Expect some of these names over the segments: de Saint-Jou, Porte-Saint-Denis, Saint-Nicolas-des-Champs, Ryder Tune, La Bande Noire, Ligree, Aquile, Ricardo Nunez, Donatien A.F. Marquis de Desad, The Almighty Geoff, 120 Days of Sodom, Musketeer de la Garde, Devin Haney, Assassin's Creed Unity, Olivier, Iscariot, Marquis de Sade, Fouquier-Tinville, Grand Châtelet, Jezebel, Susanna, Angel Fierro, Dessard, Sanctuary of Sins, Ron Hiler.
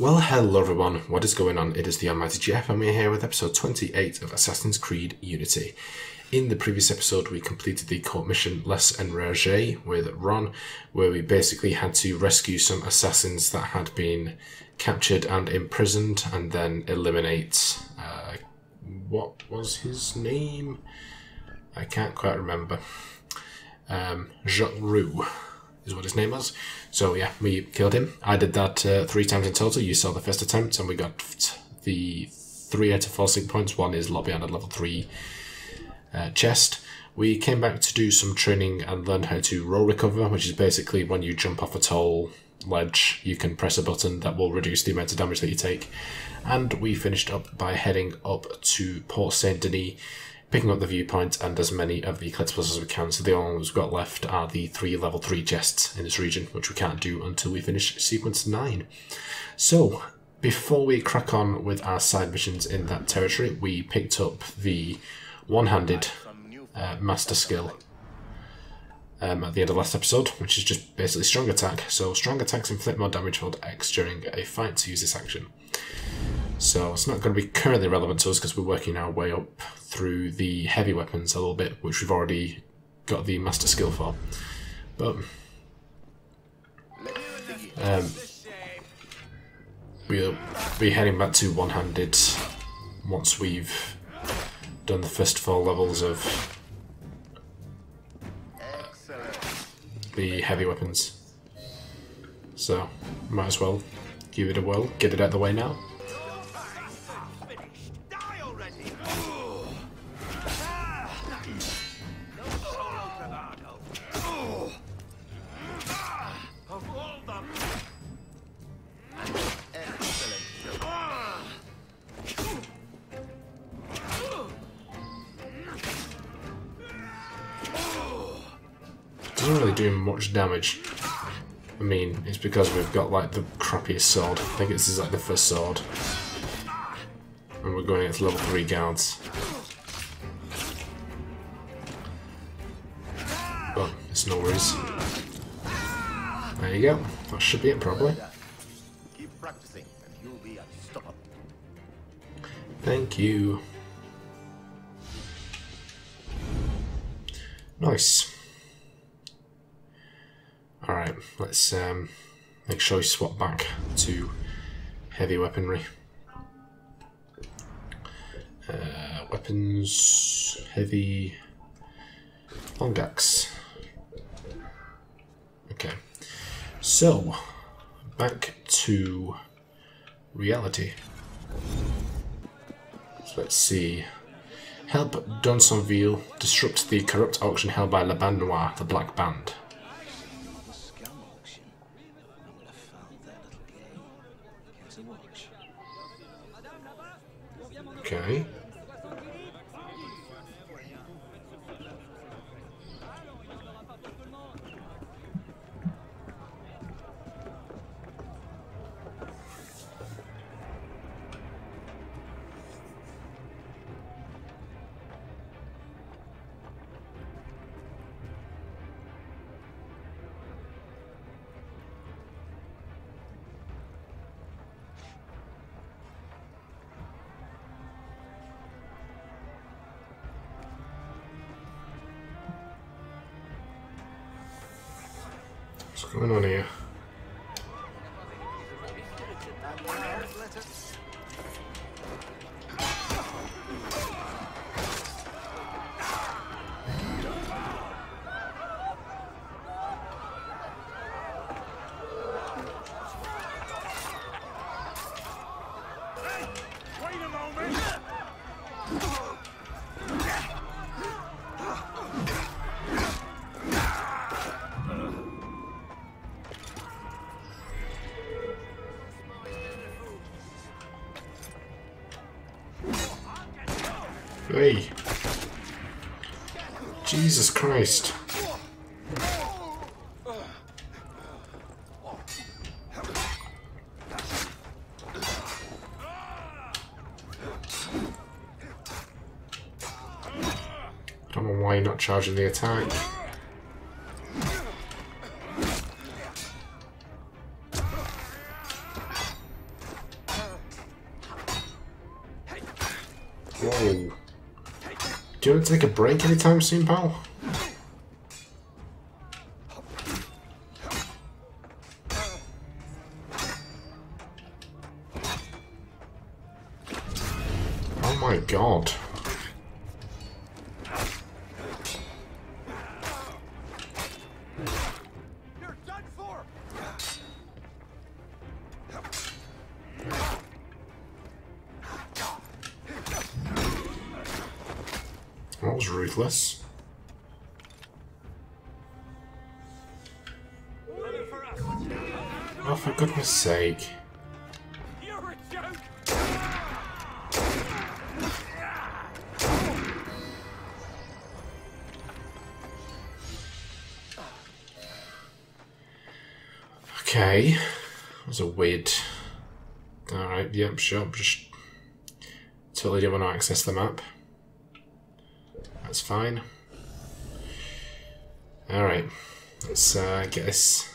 Well, hello everyone, what is going on? It is the Almighty Jeff and we're here with episode 28 of Assassin's Creed Unity. In the previous episode we completed the court mission Les Enragés with Ron, where we basically had to rescue some assassins that had been captured and imprisoned and then eliminate... what was his name? I can't quite remember. Jacques Roux is what his name was. So yeah, we killed him. I did that 3 times in total. You saw the first attempt and we got the 3 out of 4 sync points. One is locked behind a level 3 chest. We came back to do some training and learn how to roll recover, which is basically when you jump off a tall ledge you can press a button that will reduce the amount of damage that you take. And we finished up by heading up to Porte-Saint-Denis, picking up the viewpoint and as many of the collectibles as we can. So the only ones we've got left are the 3 level 3 chests in this region, which we can't do until we finish sequence 9. So, before we crack on with our side missions in that territory, we picked up the one-handed master skill at the end of last episode, which is just basically strong attack. So strong attacks inflict more damage, hold X during a fight to use this action. So it's not going to be currently relevant to us because we're working our way up through the heavy weapons a little bit, which we've already got the master skill for. But we'll be heading back to one-handed once we've done the first 4 levels of the heavy weapons. So might as well give it a whirl, get it out of the way now. Doing much damage. I mean, it's because we've got like the crappiest sword. I think this is like the first sword. And we're going against level 3 guards. But it's no worries. There you go. That should be it probably. Keep practicing and you'll be unstoppable. Thank you. Nice. Alright, let's make sure we swap back to heavy weaponry. Weapons, heavy, long axe. Okay, so back to reality. So let's see. Help Donsonville disrupt the corrupt auction held by La Bande Noire, the Black Band. Okay. What's going on here? Hey. Jesus Christ. Don't know why you're not charging the attack. Whoa. Do you want to take a break anytime soon, pal? Oh my god. Ruthless. Oh, for goodness sake. You're a joke. Okay. That was a weird... Alright, yep, sure. Just totally didn't want to access the map. That's fine. Alright, let's get this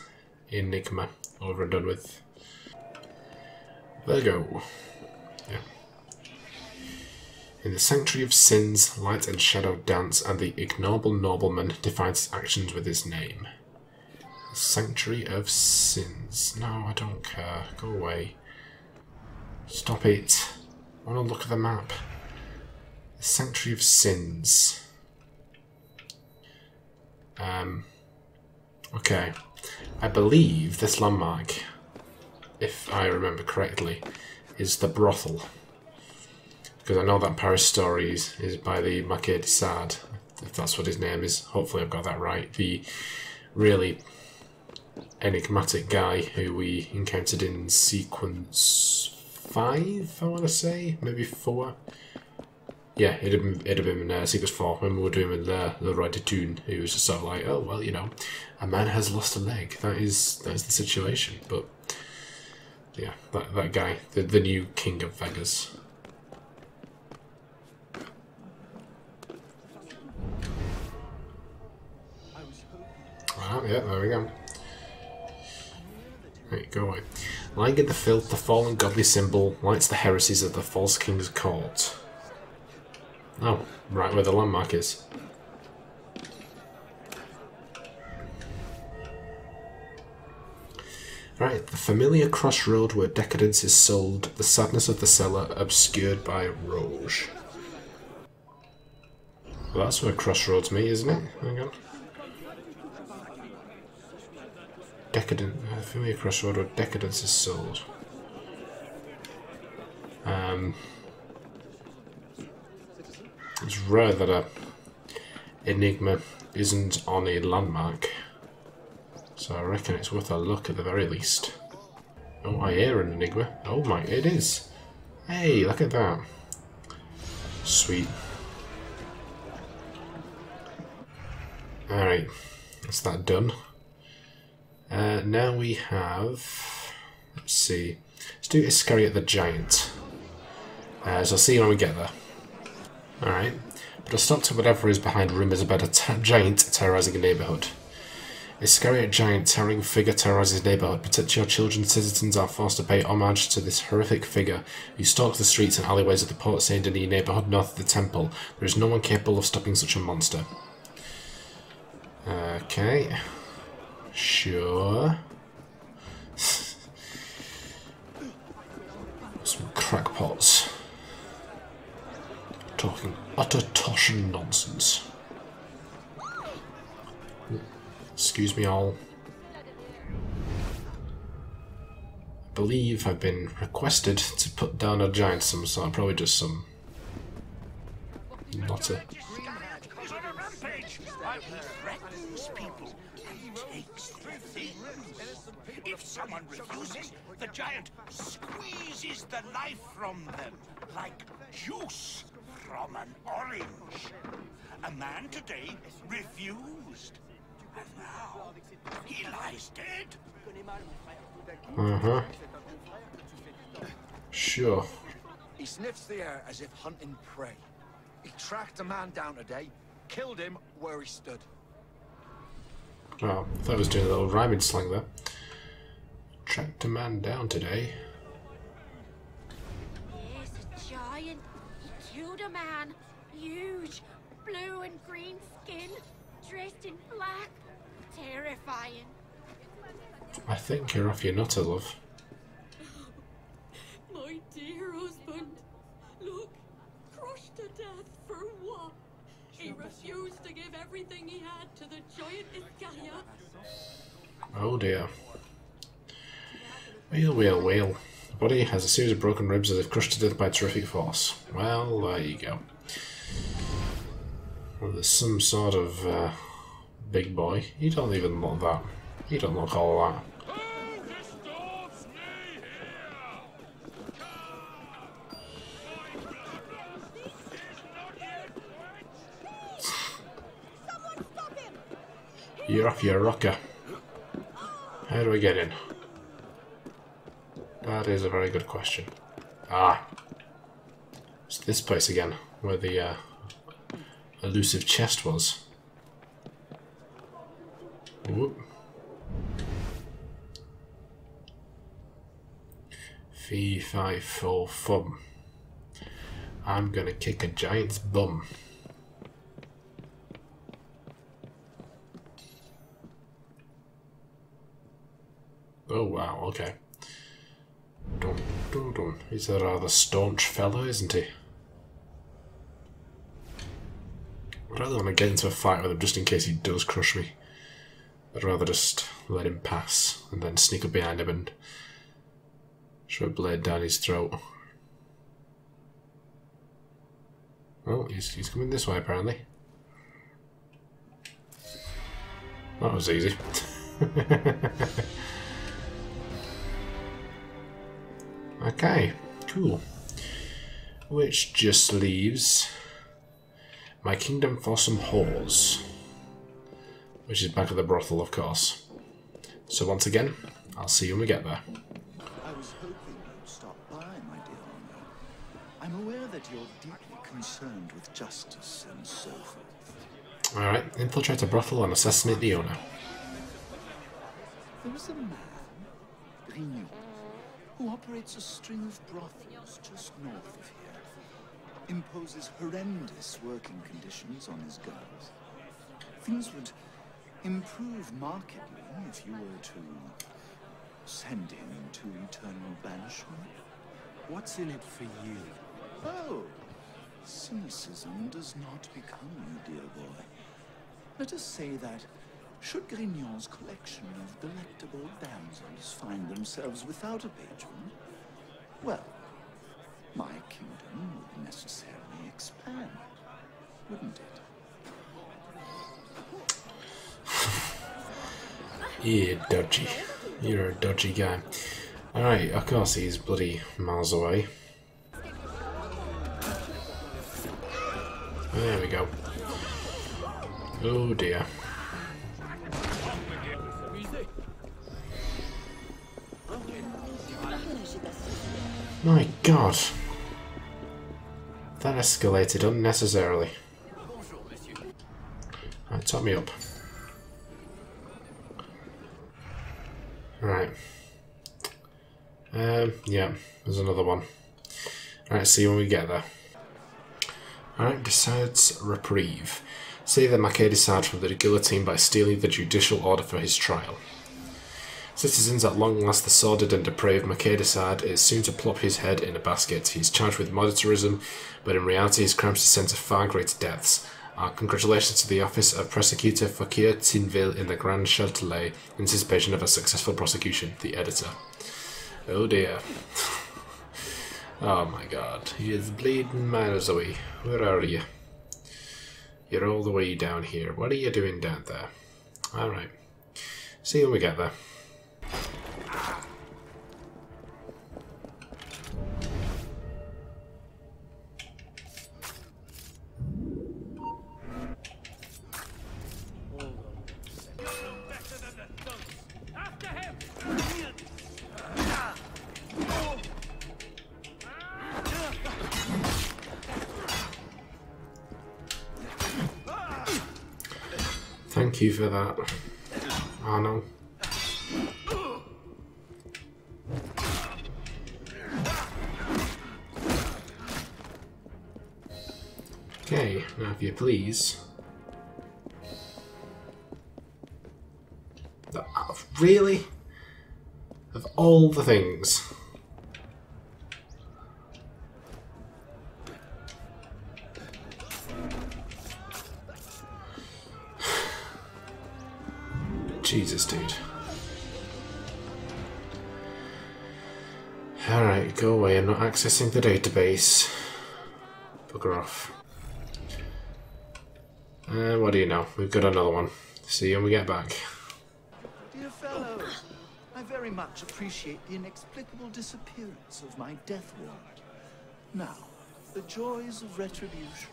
enigma over and done with. There we go. Yeah. In the Sanctuary of Sins, light and shadow dance, and the ignoble nobleman defines actions with his name. Sanctuary of Sins. No, I don't care. Go away. Stop it. I want to look at the map. The Sanctuary of Sins. Okay. I believe this landmark, if I remember correctly, is the brothel. Because I know that Paris story is by the Marquis de Sade, if that's what his name is. Hopefully I've got that right. The really enigmatic guy who we encountered in sequence 5, I want to say? Maybe 4? Yeah, it'd have been in Sequence 4 when we were doing with the Ryder Tune. It was just sort of like, oh, well, you know, a man has lost a leg. That is the situation. But, yeah, that guy, the new king of Vegas. Ah, yeah, there we go. Right, go away. Lying in the filth, the fallen godly symbol lights the heresies of the false king's court. Oh, right where the landmark is. Right, the familiar crossroad where decadence is sold, the sadness of the cellar obscured by rouge. Well, that's where crossroads meet, isn't it? Hang on. The familiar crossroad where decadence is sold. It's rare that a enigma isn't on a landmark, so I reckon it's worth a look at the very least. Oh, I hear an enigma. Oh my, it is. Hey, look at that. Sweet. Alright, that's that done. Now we have... Let's see. Let's do Iscariot the Giant. So I'll see you when we get there. Alright, but I'll stop to whatever is behind rumours about a giant terrorising a neighbourhood. Iscariot giant towering figure terrorises neighbourhood. Protect your children. Citizens are forced to pay homage to this horrific figure who stalks the streets and alleyways of the Porte-Saint-Denis neighbourhood north of the temple. There is no one capable of stopping such a monster. Okay. Sure. Some crackpots. Talking utter tosh and nonsense. Excuse me all. I believe I've been requested to put down a giant of some sort, probably just some... Not a... If someone refuses, the giant squeezes the life from them like juice from an orange. A man today refused, and now he lies dead. Uh-huh. Sure. He sniffs the air as if hunting prey. He tracked a man down today, killed him where he stood. Oh, I thought I was doing a little rhyming slang there. Tracked a man down today. There's a giant. He killed a man. Huge, blue and green skin, dressed in black. Terrifying. I think you're off your nutter, love. My dear husband. Look, crushed to death for what? He refused to give everything he had to the giant Iscariot. Oh dear. Wheel, wheel, wheel. The body has a series of broken ribs as if crushed to death by terrific force. Well, there you go. Well, there's some sort of big boy. You don't even look that. You don't look all that. You're off your rocker. How do we get in? That is a very good question. Ah. It's this place again, where the elusive chest was. Whoop. Fee, fi, fo, fum. I'm gonna kick a giant's bum. Oh wow, okay. Dun, dun, dun. He's a rather staunch fellow, isn't he? I'd rather want to get into a fight with him just in case he does crush me. I'd rather just let him pass and then sneak up behind him and shove a blade down his throat. Oh, he's coming this way apparently. That was easy. Okay, cool. Which just leaves my kingdom for some whores. Which is back at the brothel, of course. So once again, I'll see you when we get there. I was hoping you'd stop by, my dear Arno. I'm aware that you're deeply concerned with justice and so forth. Alright, infiltrate a brothel and assassinate the owner. There was a man, Rignon, who operates a string of brothels just north of here, imposes horrendous working conditions on his girls. Things would improve markedly if you were to send him into eternal banishment. What's in it for you? Oh, cynicism does not become you, dear boy. Let us say that should Grignon's collection of delectable damsels find themselves without a patron, well, my kingdom would necessarily expand, wouldn't it? Yeah, dodgy. You're a dodgy guy. Alright, of course he's bloody miles away. There we go. Oh dear. My God, that escalated unnecessarily. That topped me up. Right. Yeah, there's another one. Alright, see when we get there. Alright, Desad's reprieve. Save the Marquis de Sade from the guillotine by stealing the judicial order for his trial. Citizens, at long last the sordid and depraved Marquis de Sade is soon to plop his head in a basket. He's charged with moderatorism, but in reality his crimes descend to far greater depths. Our congratulations to the office of prosecutor Fouquier-Tinville in the Grand Châtelet in anticipation of a successful prosecution. The editor. Oh dear. Oh my God. He is bleeding miles away. Where are you? You're all the way down here. What are you doing down there? Alright. See when we get there. Thank you for that, Arno. Okay, now if you please. Really? Of all the things. Jesus, dude. Alright, go away. I'm not accessing the database. Bugger off. What do you know? We've got another one. See you when we get back. Dear fellows, I very much appreciate the inexplicable disappearance of my death ward. Now, the joys of retribution.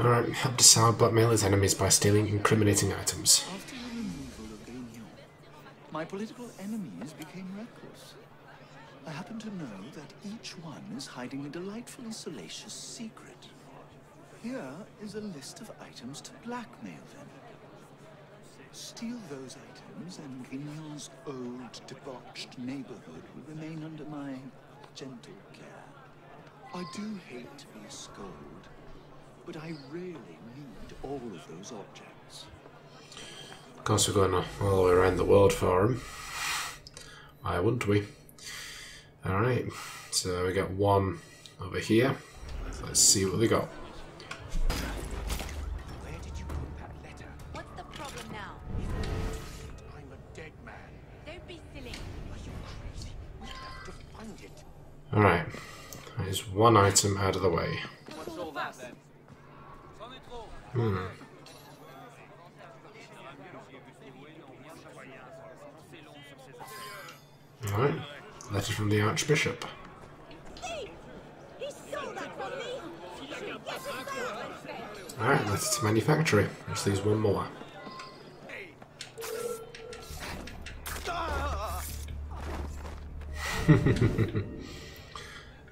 Alright, help Dessard blackmail his enemies by stealing incriminating items. After the removal of Gagnon, my political enemies became reckless. I happen to know that each one is hiding a delightfully salacious secret. Here is a list of items to blackmail them. Steal those items, and Guignol's old, debauched neighborhood will remain under my gentle care. I do hate to be a scold, but I really need all of those objects. Of course, we're going all the way around the world for him. Why wouldn't we? Alright, so we got one over here. Let's see what they got. Where did you put that letter? What's the problem now? I'm a dead man. Don't be silly. Are you crazy? We have to find it. Alright, there's one item out of the way. What's all that then? Alright. Letter from the Archbishop. Alright, letter to manufactory, which leaves one more.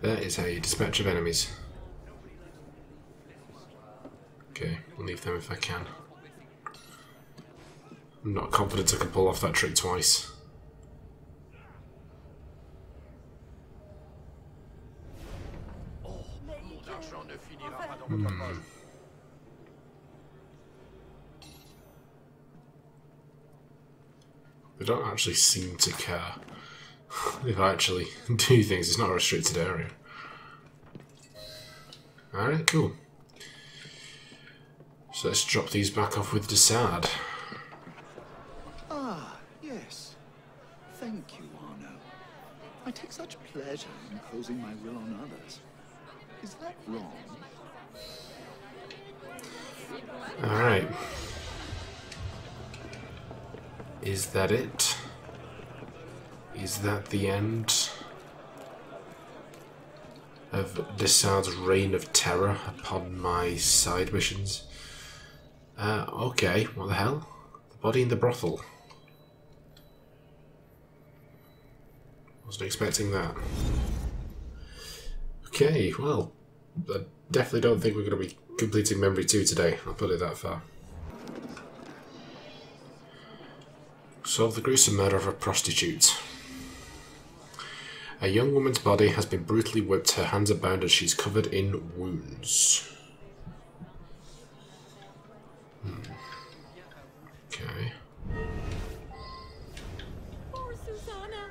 That is how you dispatch of enemies. Okay, I'll leave them if I can. I'm not confident I can pull off that trick twice. They don't actually seem to care if I actually do things. It's not a restricted area. Alright, cool. So let's drop these back off with Dessard. Ah, yes. Thank you, Arno. I take such pleasure in imposing my will on others. Is that wrong? Alright. Is that it? Is that the end of Dessard's reign of terror upon my side missions? Okay, what the hell? The body in the brothel. Wasn't expecting that. Okay, well, I definitely don't think we're going to be completing Memory 2 today, I'll put it that far. Solve the gruesome murder of a prostitute. A young woman's body has been brutally whipped, her hands are bound and she's covered in wounds. Okay. Poor Susanna.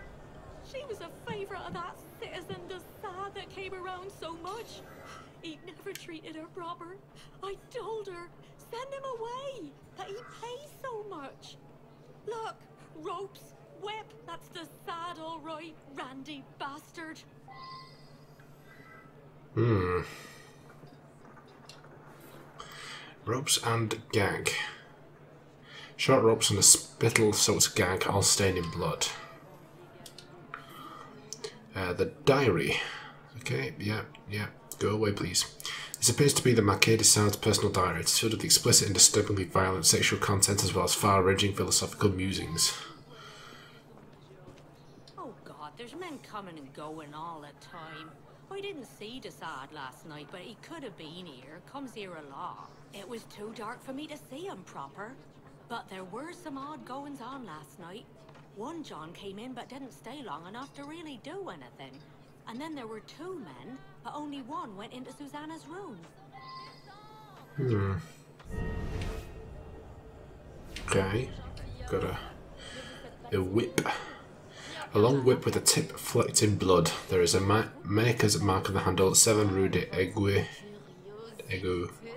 She was a favourite of that citizen Dessard that came around so much. He never treated her proper. I told her, send him away, that he pays so much. Look, ropes, whip, that's the sad all right, randy bastard. Ropes and gag. Short ropes and a spittle sorts of gag, all stained in blood. The diary. Okay, yeah. Go away, please. This appears to be the Marquis de Sade's personal diary. It's filled with explicit and disturbingly violent sexual content as well as far-ranging philosophical musings. Oh God, there's men coming and going all the time. I didn't see de Sade last night, but he could have been here. Comes here a lot. It was too dark for me to see him proper. But there were some odd goings-on last night. One John came in but didn't stay long enough to really do anything. And then there were two men, but only one went into Susanna's room. Okay, got a whip. A long whip with a tip flecked in blood. There is a maker's mark on the handle, 7 Rue de Aigu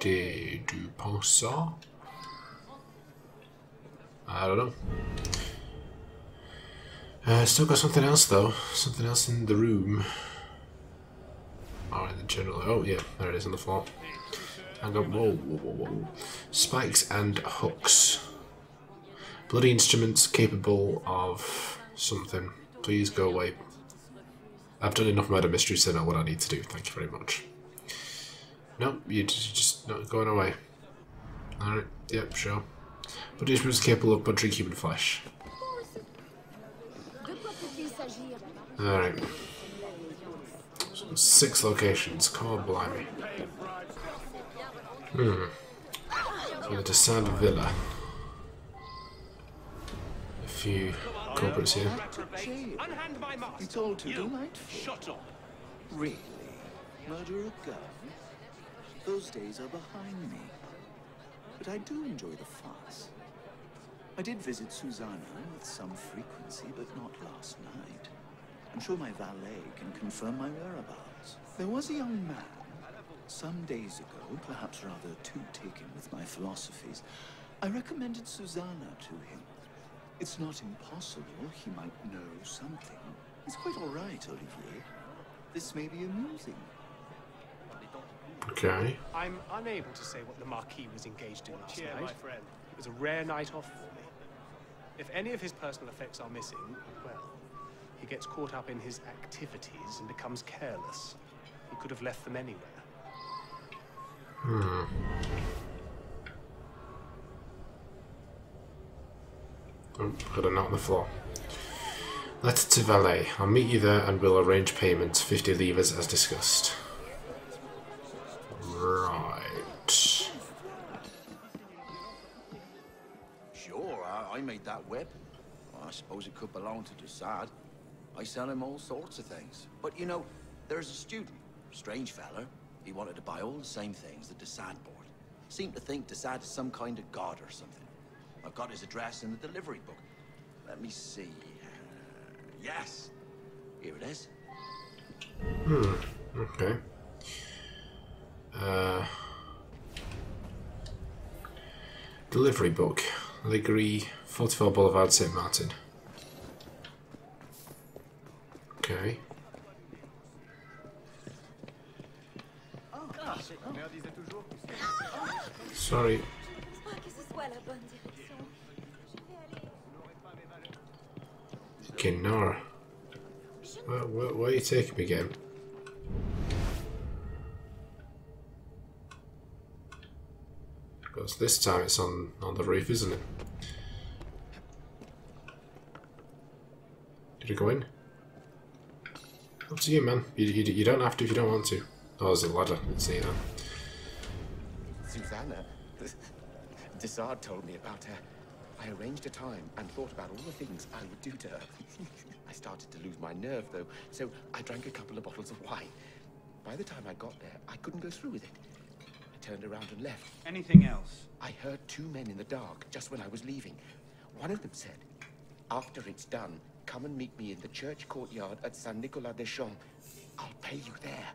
de Duponceau. I don't know. Still got something else though. Something else in the room. Or in the general. Oh yeah, there it is on the floor. Hang on. Whoa, whoa, whoa, whoa. Spikes and hooks. Bloody instruments capable of something. Please go away. I've done enough murder mysteries to know what I need to do. Thank you very much. Nope, you're just not going away. Alright, yep, sure. Bloody instruments capable of butchering human flesh. Alright. So 6 locations. Come on, blimey. So the Desad Villa. A few culprits here. You told to do right? Shut up. Really? Murder a girl? Those days are behind me. But I do enjoy the farce. I did visit Susanna with some frequency, but not last night. I'm sure my valet can confirm my whereabouts. There was a young man, some days ago, perhaps rather too taken with my philosophies. I recommended Susanna to him. It's not impossible he might know something. He's quite all right, Olivier. This may be amusing. Okay. I'm unable to say what the Marquis was engaged in last night. My friend. It was a rare night off for me. If any of his personal effects are missing, well, he gets caught up in his activities and becomes careless. He could have left them anywhere. Oh, got a note on the floor. Letter to valet. I'll meet you there and we'll arrange payment. 50 livres as discussed. Right. Sure, I made that whip. Well, I suppose it could belong to Dessard. I sell him all sorts of things. But you know, there's a student, strange fella. He wanted to buy all the same things that Desad bought. Seemed to think Desad is some kind of god or something. I've got his address in the delivery book. Let me see. Yes! Here it is. Okay. Delivery book. Ligree, 44 boulevard saint martin. Okay. Sorry. Okay, Nora. Where are you taking me again? Because this time it's on the roof, isn't it? Did it go in? Up to you, man. You don't have to if you don't want to. Oh, there's a ladder. I didn't see that. Susanna, Dessard told me about her. I arranged a time and thought about all the things I would do to her. I started to lose my nerve, though, so I drank a couple of bottles of wine. By the time I got there, I couldn't go through with it. I turned around and left. Anything else? I heard 2 men in the dark just when I was leaving. One of them said, "After it's done, come and meet me in the church courtyard at Saint-Nicolas-des-Champs. I'll pay you there."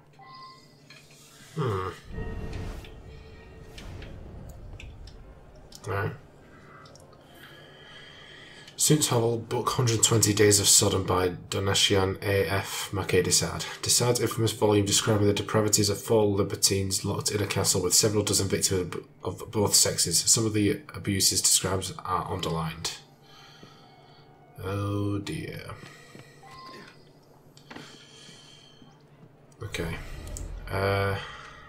Right. Suits Hall, book 120 Days of Sodom by Donatien A.F. Marquis de Desad. Desad's infamous volume describing the depravities of 4 libertines locked in a castle with several dozen victims of both sexes. Some of the abuses described are underlined. Oh dear. Okay.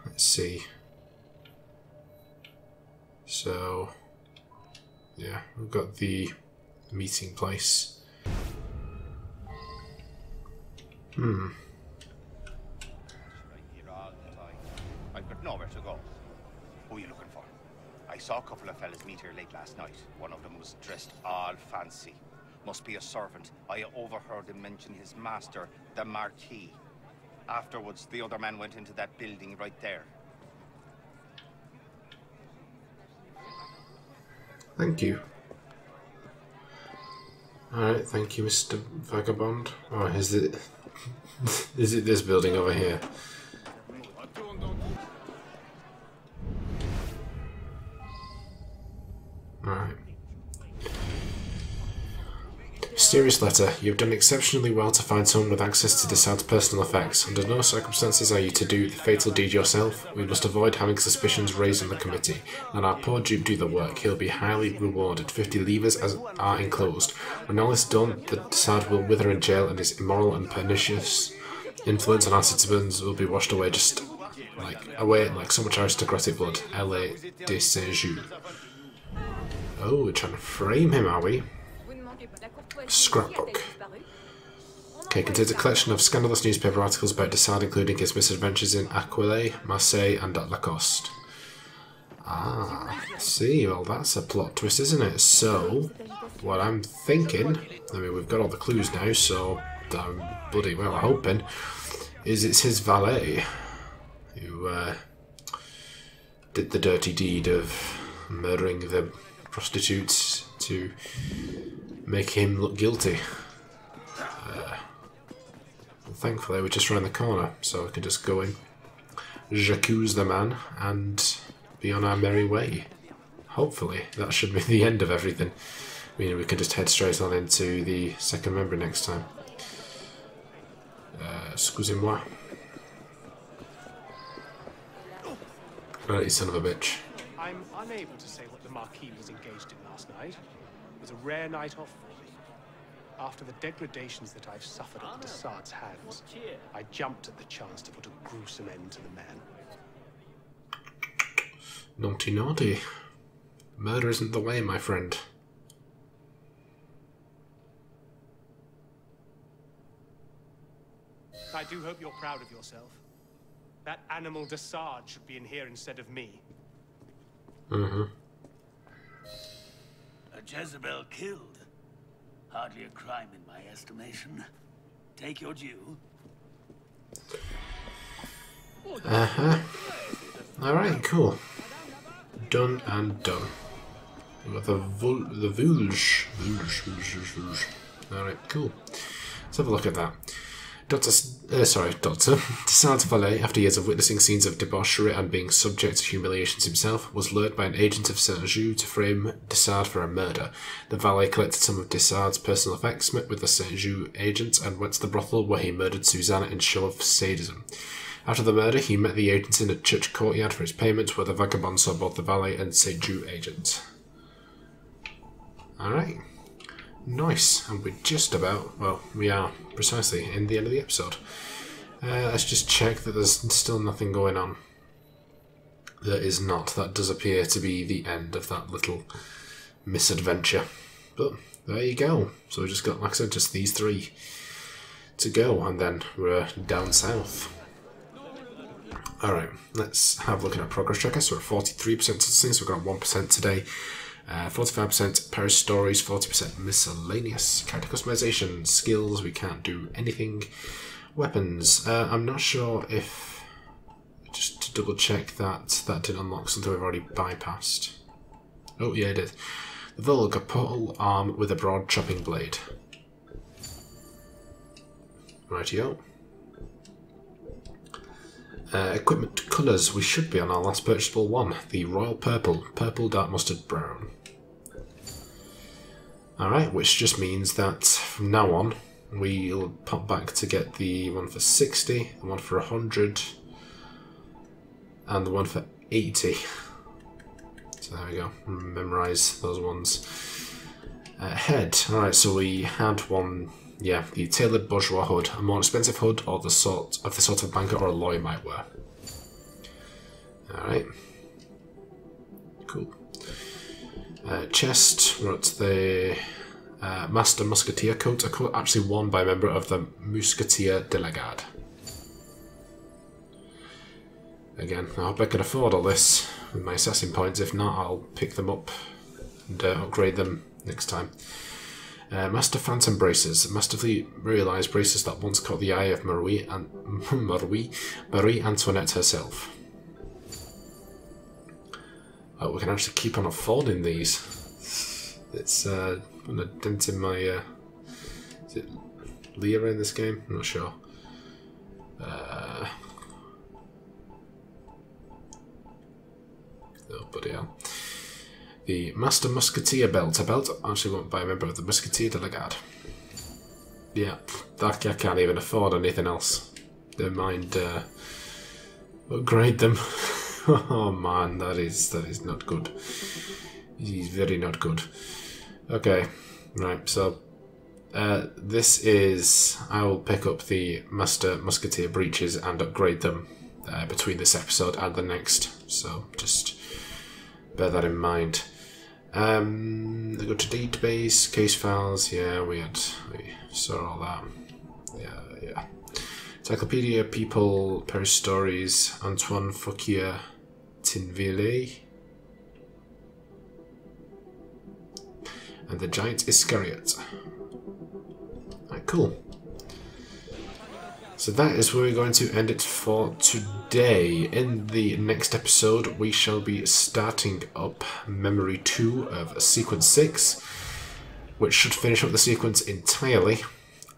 Let's see. So, yeah, we've got the meeting place. I've got nowhere to go. Who are you looking for? I saw a couple of fellas meet here late last night. One of them was dressed all fancy. Must be a servant. I overheard him mention his master, the Marquis. Afterwards, the other man went into that building right there. Thank you. Alright, thank you, Mr. Vagabond. Oh, is it... is it this building over here? Alright. Mysterious letter. You have done exceptionally well to find someone with access to Desard's personal effects. Under no circumstances are you to do the fatal deed yourself. We must avoid having suspicions raised on the committee. Let our poor dupe do the work. He'll be highly rewarded. 50 livres are enclosed. When all is done, the Desard will wither in jail, and his immoral and pernicious influence on our citizens will be washed away, just like so much aristocratic blood. La de Saint-Jou. Oh, we're trying to frame him, are we? Scrapbook. Okay, contains a collection of scandalous newspaper articles about Dessard, including his misadventures in Aquile, Marseille, and at Lacoste. Ah, see, well that's a plot twist, isn't it? So, what I'm thinking, I mean we've got all the clues now, so I'm bloody well hoping, is it's his valet who did the dirty deed of murdering the prostitutes to make him look guilty. Well, thankfully we're just round the corner, so I can just go in, j'accuse the man, and be on our merry way. Hopefully that should be the end of everything. I mean, we can just head straight on into the second member next time. Excusez-moi. Right, you son of a bitch. I'm unable to say what the Marquis was engaged in last night. It was a rare night off for me. After the degradations that I've suffered at the Dessard's hands, I jumped at the chance to put a gruesome end to the man. Naughty, naughty. Murder isn't the way, my friend. I do hope you're proud of yourself. That animal Dessard should be in here instead of me. Mm-hmm. Jezebel killed. Hardly a crime in my estimation. Take your due. Uh-huh. Alright, cool. Done and done. We've got the Vulge. Alright, cool. Let's have a look at that. Dr. Desard's valet, after years of witnessing scenes of debauchery and being subject to humiliations himself, was lured by an agent of Saint-Jean to frame Dessard for a murder. The valet collected some of Dessard's personal effects, met with the Saint-Jean agents, and went to the brothel where he murdered Susanna in show of sadism. After the murder, he met the agents in a church courtyard for his payment, where the vagabond saw both the valet and Saint-Jean agent. Alright. Nice, and we're just about, well, we are precisely in the end of the episode. Let's just check that there's still nothing going on. There is not. That does appear to be the end of that little misadventure. But there you go. So we just got, like I said, just these three to go, and then we're down south. Alright, let's have a look at our progress tracker. So we're at 43% listening, so we've got 1% today. 45% Paris Stories, 40% Miscellaneous. Character customization, skills, we can't do anything. Weapons, I'm not sure if... Just to double check that that did unlock something we've already bypassed. Oh yeah, it did. The vulgar pole arm with a broad chopping blade. Rightio. Equipment colours, we should be on our last purchasable one, the Royal Purple, Purple Dark Mustard Brown. Alright, which just means that from now on, we'll pop back to get the one for 60, the one for 100, and the one for 80. So there we go, memorise those ones. Head, alright, so we had one, yeah, the tailored bourgeois hood, a more expensive hood or the sort of banker or a lawyer might wear. Alright. Cool. Chest, we're at the Master Musketeer coat, a coat actually worn by a member of the Musketeer de la Garde. Again, I hope I can afford all this with my assassin points, if not I'll pick them up and upgrade them next time. Master Phantom Braces, masterfully realised braces that once caught the eye of Marie Antoinette herself. Oh, we can actually keep on affording these. It's when I dented my is it Lyra in this game? I'm not sure. Oh bloody hell. The Master Musketeer belt. A belt actually won by a member of the Musketeer de la Garde. Yeah, that I can't even afford anything else. Never mind upgrade them. Oh man, that is not good. He's very not good. Okay, right, so this is, I will pick up the Master Musketeer breeches and upgrade them between this episode and the next, so just bear that in mind. They go to database, case files, yeah, we saw all that. Yeah, yeah. Encyclopedia, people, Paris stories, Antoine Fouquier-Tinville. And the giant Iscariot. Right, cool. So that is where we're going to end it for today. In the next episode, we shall be starting up Memory 2 of Sequence 6, which should finish up the sequence entirely,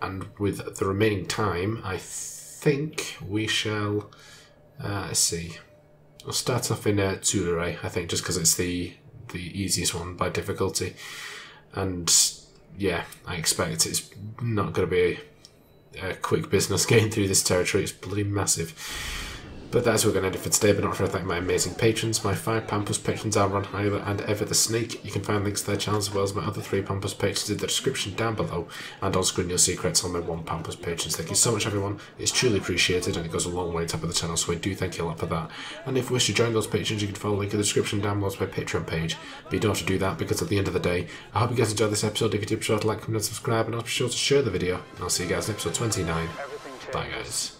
and with the remaining time, I think we shall, let's see, we'll start off in Tuileries, I think, just because it's the easiest one by difficulty, and yeah, I expect it's not going to be a quick business getting through this territory. It's bloody massive. But that's where we're going to end it for today, but not for thank my amazing patrons. My £5 plus patrons are Ron Hiler and Ever the Snake. You can find links to their channels as well as my other £3 plus patrons in the description down below, and on screen you'll see credits on my £1 plus patrons. Thank you so much everyone, it's truly appreciated and it goes a long way to top of the channel, so we do thank you a lot for that. And if you wish to join those patrons, you can follow the link in the description down below to my Patreon page, but you don't have to do that because at the end of the day, I hope you guys enjoyed this episode. If you did, be sure to like, comment and subscribe, and I'll be sure to share the video, and I'll see you guys in episode 29. Bye guys.